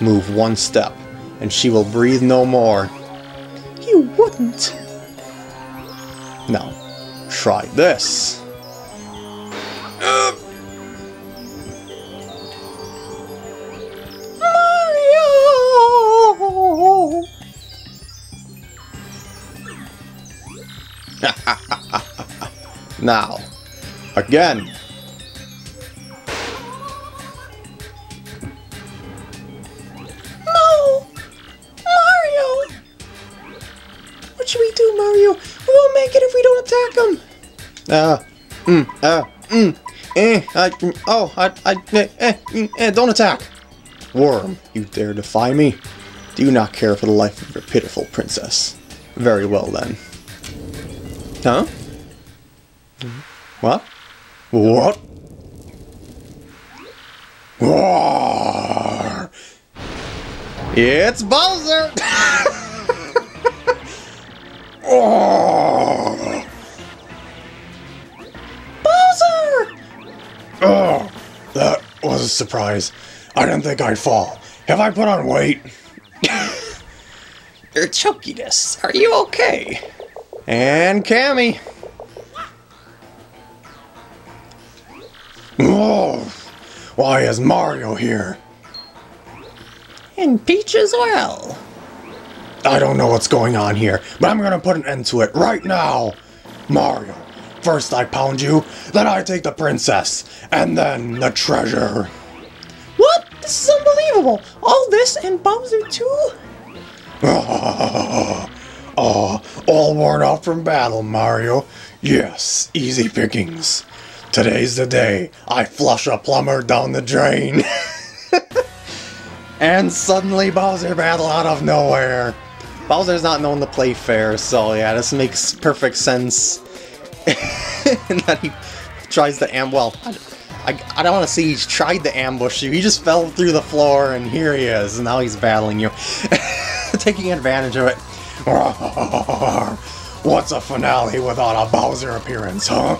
Move one step, and she will breathe no more. You wouldn't! Now, try this. Mario! Now, again. Don't attack! Worm, you dare defy me? Do you not care for the life of your pitiful princess? Very well, then. Huh? What? What? Roar! It's Bowser! Roar! Oh, that was a surprise. I didn't think I'd fall. Have I put on weight? Your chokiness. Are you okay? And Cammy. Oh, why is Mario here? And Peach as well. I don't know what's going on here, but I'm gonna put an end to it right now. Mario. First I pound you, then I take the princess, and then the treasure. What? This is unbelievable! All this and Bowser too? Oh, all worn out from battle, Mario. Yes, easy pickings. Today's the day I flush a plumber down the drain. And suddenly Bowser battle out of nowhere. Bowser's not known to play fair, so yeah, this makes perfect sense. And then he tries to I don't want to say he's tried to ambush you. He just fell through the floor, and here he is, and now he's battling you, taking advantage of it. What's a finale without a Bowser appearance, huh?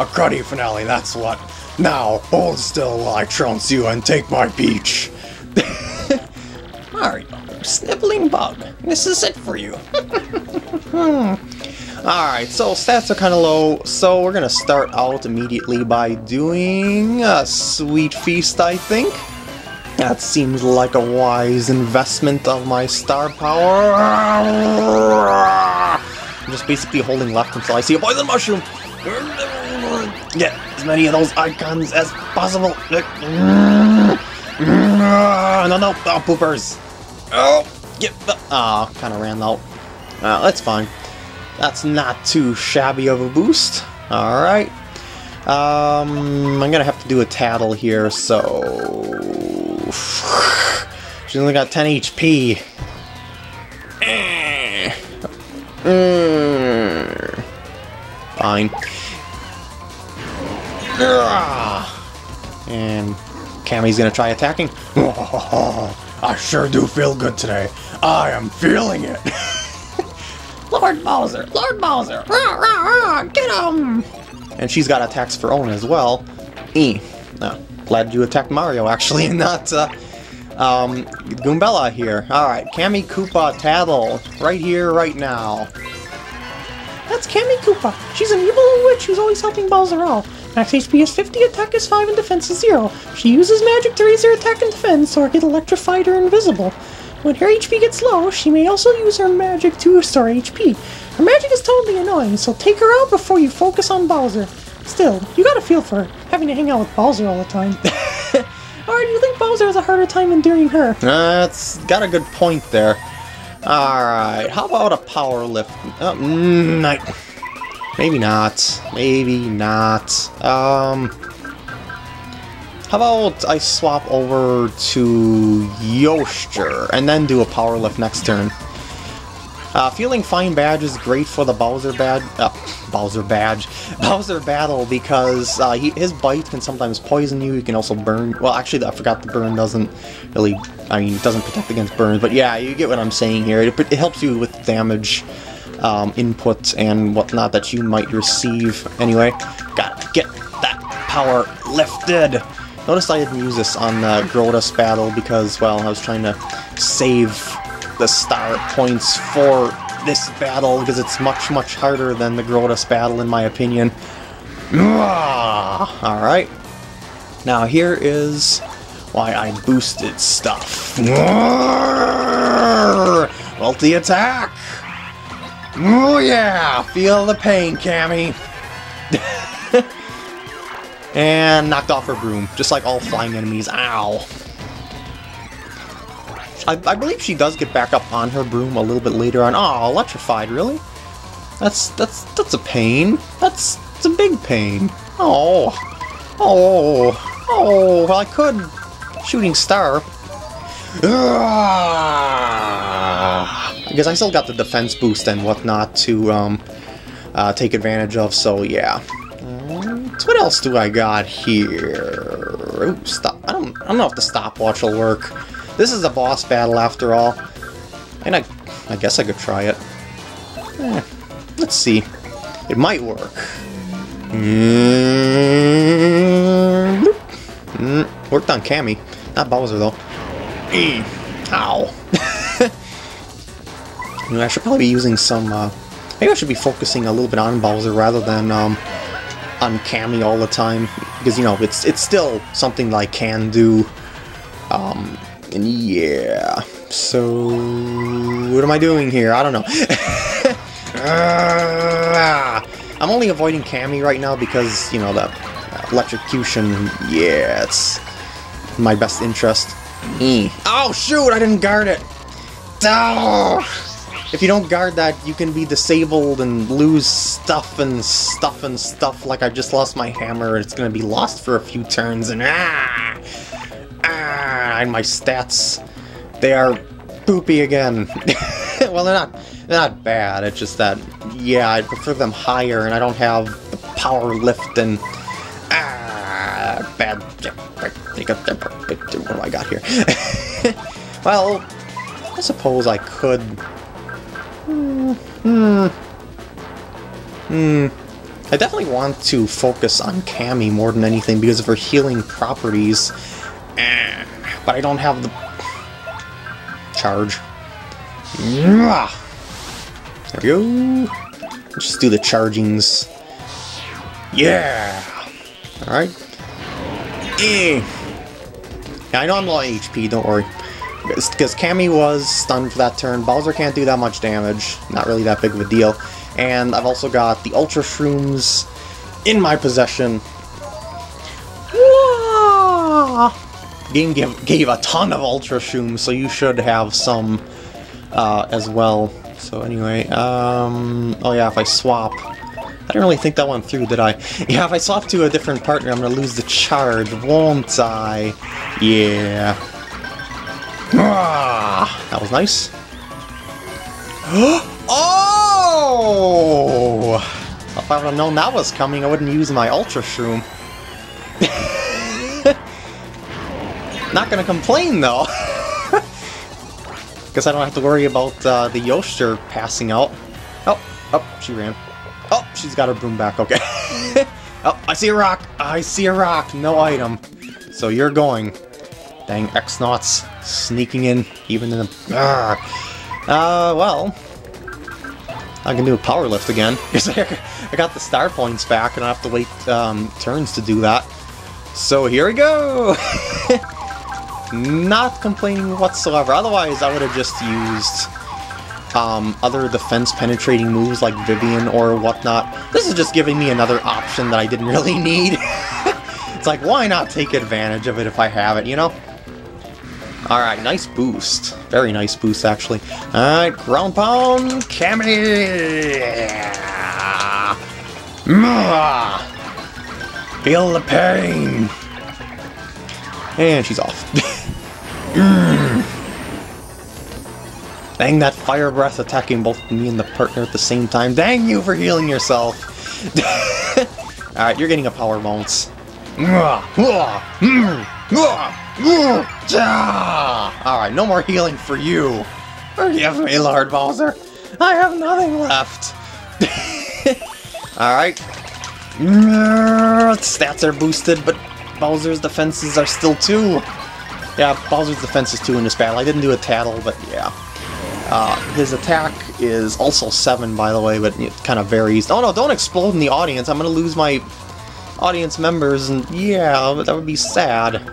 A cruddy finale, that's what. Now hold still while I trounce you and take my peach. Mario, sniveling bug. This is it for you. Alright, so stats are kind of low, so we're going to start out immediately by doing a Sweet Feast, I think. That seems like a wise investment of my star power. I'm just basically holding left until I see a poison mushroom. Get as many of those icons as possible. No, oh, poopers. Oh, get the... Ah, kind of ran out. That's fine. That's not too shabby of a boost. Alright. I'm gonna have to do a tattle here, so... She only got 10 HP. Fine. And Cammy's gonna try attacking. I sure do feel good today. I am feeling it. Lord Bowser! Lord Bowser! Rah, rah, rah, get him! And she's got attacks of her own as well. Glad you attacked Mario, actually, and not Goombella here. Alright, Cammy Koopa Tattle. Right here, right now. That's Cammy Koopa. She's an evil witch who's always helping Bowser out. Max HP is 50, attack is 5, and defense is 0. She uses magic to raise her attack and defense or get electrified or invisible. When her HP gets low, she may also use her magic to restore HP. Her magic is totally annoying, so take her out before you focus on Bowser. Still, you gotta feel for her, having to hang out with Bowser all the time. Or do you think Bowser has a harder time enduring her? That's got a good point there. Alright, how about a power lift? Maybe not. Maybe not. How about I swap over to Yoshter and then do a power lift next turn? Feeling Fine Badge is great for the Bowser Badge. Bowser Battle, because his bite can sometimes poison you. He can also burn. Well, actually, I forgot the burn doesn't really. I mean, it doesn't protect against burns, but yeah, you get what I'm saying here. It helps you with damage inputs and whatnot that you might receive. Anyway, gotta get that power lifted. Notice I didn't use this on the Grotus battle because, well, I was trying to save the star points for this battle because it's much, much harder than the Grotus battle, in my opinion. Alright. Now here is why I boosted stuff. Multi attack! Oh yeah! Feel the pain, Cammy! And knocked off her broom, just like all flying enemies. Ow! I believe she does get back up on her broom a little bit later on. Oh, electrified, really? That's a pain. That's a big pain. Oh. Oh. Oh, well, I could. Shooting star. Because I still got the defense boost and whatnot to take advantage of, so yeah. So what else do I got here? Oops, stop. I don't know if the stopwatch will work. This is a boss battle after all. And I guess I could try it. Let's see. It might work. Worked on Cammy. Not Bowser though. Ow. I should probably be using some maybe I should be focusing a little bit on Bowser rather than on Cammy all the time, because, you know, it's still something that I can do. And yeah, so what am I doing here? I don't know. I'm only avoiding Cammy right now because, you know, the electrocution, yeah, it's in my best interest. Oh shoot, I didn't guard it. If you don't guard that, you can be disabled and lose stuff and stuff and stuff. Like, I just lost my hammer and it's gonna be lost for a few turns, and and my stats, they are poopy again. Well, they're not bad, it's just that, yeah, I prefer them higher and I don't have the power lift and bad. What do I got here? Well, I suppose I could. I definitely want to focus on Cammy more than anything because of her healing properties. But I don't have the charge. There we go. Let's just do the chargings. Yeah. All right. Yeah, I know I'm low HP. Don't worry. Because Cammy was stunned for that turn. Bowser can't do that much damage. Not really that big of a deal. And I've also got the Ultra Shrooms in my possession. Game gave a ton of Ultra Shrooms, so you should have some as well. So anyway, oh yeah, if I swap... I didn't really think that one through, did I? Yeah, if I swap to a different partner, I'm gonna lose the charge, won't I? Yeah. That was nice. Oh! If I would have known that was coming, I wouldn't use my Ultra Shroom. Not gonna complain though. Guess I don't have to worry about the Yoshter passing out. Oh, she ran. Oh, she's got her broom back, okay. Oh, I see a rock! I see a rock! No item. So you're going. Dang, X-Nauts sneaking in, even in the... well... I can do a power lift again, because I got the star points back, and I have to wait turns to do that. So here we go! Not complaining whatsoever, otherwise I would have just used... other defense-penetrating moves like Vivian or whatnot. This is just giving me another option that I didn't really need. It's like, why not take advantage of it if I have it, you know? Alright, nice boost. Very nice boost, actually. Alright, ground pound, Cammy! Feel the pain! And she's off. Dang, that fire breath attacking both me and the partner at the same time. Dang you for healing yourself! Alright, you're getting a power bounce. Alright, no more healing for you. Forgive me, Lord Bowser. I have nothing left. Alright. Stats are boosted, but Bowser's defenses are still 2. Yeah, Bowser's defense is 2 in this battle. I didn't do a tattle, but yeah. His attack is also 7, by the way, but it kind of varies. Oh no, don't explode in the audience. I'm going to lose my audience members, and yeah, that would be sad.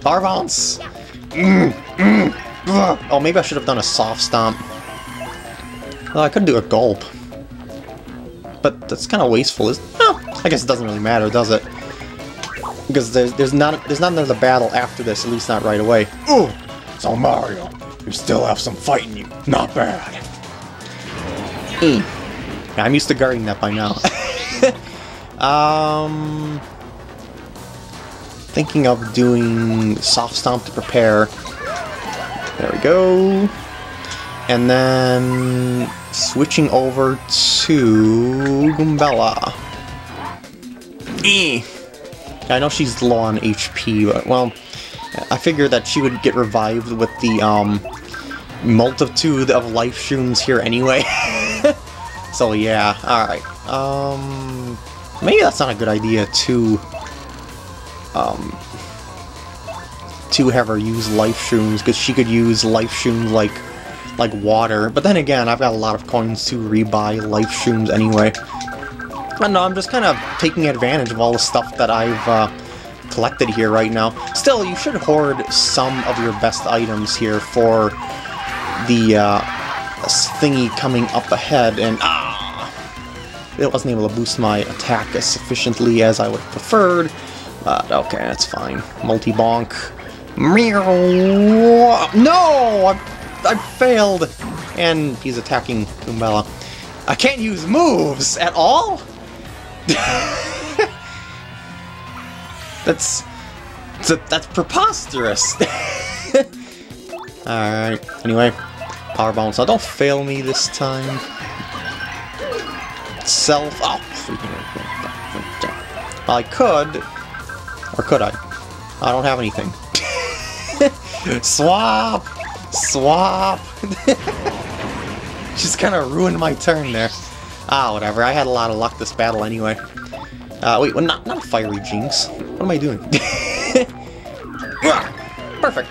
Power bounce. Oh, maybe I should have done a soft stomp. Well, I could do a gulp. But that's kind of wasteful, isn't it? No, I guess it doesn't really matter, does it? Because there's not another battle after this, at least not right away. Ooh! So Mario, you still have some fight in you. Not bad. Yeah, I'm used to guarding that by now. Thinking of doing soft stomp to prepare. There we go. And then switching over to Goombella. I know she's low on HP, but well, I figured that she would get revived with the multitude of life shrooms here anyway. So yeah, alright. Maybe that's not a good idea to have her use life shrooms, because she could use life shrooms like water. But then again, I've got a lot of coins to rebuy life shrooms anyway. I don't know, I'm just kind of taking advantage of all the stuff that I've collected here right now. Still, you should hoard some of your best items here for the thingy coming up ahead, and it wasn't able to boost my attack as sufficiently as I would have preferred, but okay, that's fine. Multi-bonk. No! I failed! And he's attacking Goombella. I can't use moves at all? That's preposterous! Alright, anyway. Power bounce. Now don't fail me this time. Self. Oh, freaking. I could. Or could I? I don't have anything. Swap! Swap! Just kind of ruined my turn there. Ah, whatever. I had a lot of luck this battle anyway. Wait, well, not a fiery jinx. What am I doing? Perfect.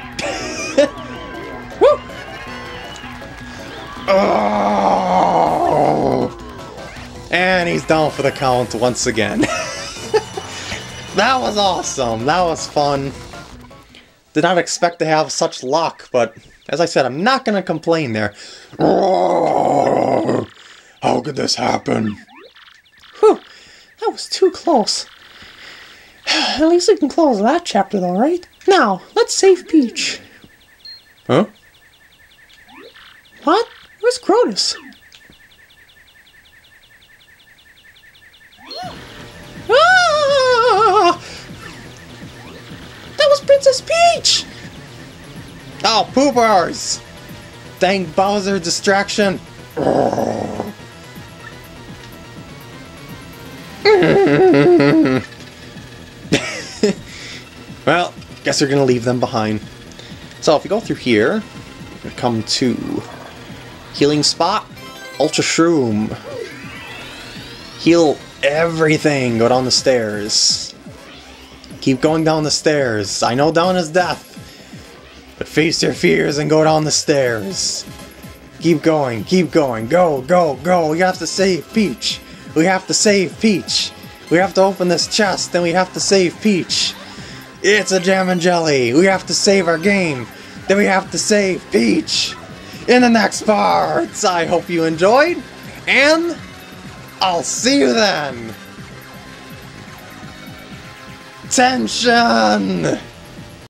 Woo! Oh! And he's down for the count once again. That was awesome. That was fun. Did not expect to have such luck, but as I said, I'm not going to complain there. How could this happen? Whew, that was too close. At least we can close that chapter though, right? Now, let's save Peach. Huh? What? Where's Crotus? Ah! That was Princess Peach! Oh, poopers! Dang Bowser distraction! Well, guess we're gonna leave them behind. So if we go through here, we come to healing spot, Ultra Shroom. Heal everything. Go down the stairs. Keep going down the stairs. I know down is death. But face your fears and go down the stairs. Keep going, go, go, go. We have to save Peach. We have to save Peach. We have to open this chest and we have to save Peach. It's a jam and jelly. We have to save our game. Then we have to save Peach. In the next part. I hope you enjoyed. And I'll see you then. Tension.